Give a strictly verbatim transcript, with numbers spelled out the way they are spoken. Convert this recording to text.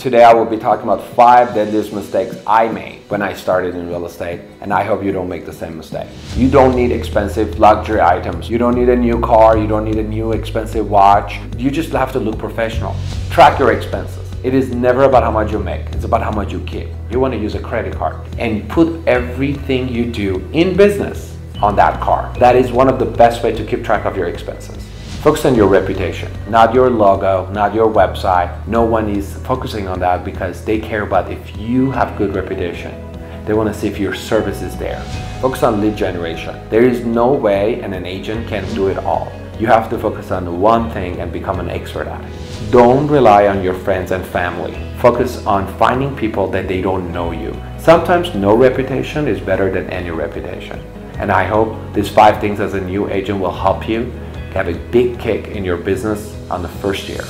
Today I will be talking about five deadliest mistakes I made when I started in real estate, and I hope you don't make the same mistake. You don't need expensive luxury items. You don't need a new car. You don't need a new expensive watch. You just have to look professional. Track your expenses. It is never about how much you make. It's about how much you keep. You want to use a credit card and put everything you do in business on that card. That is one of the best ways to keep track of your expenses. Focus on your reputation, not your logo, not your website. No one is focusing on that because they care about if you have good reputation. They want to see if your service is there. Focus on lead generation. There is no way and an agent can do it all. You have to focus on one thing and become an expert at it. Don't rely on your friends and family. Focus on finding people that they don't know you. Sometimes no reputation is better than any reputation. And I hope these five things as a new agent will help you have a big kick in your business on the first year.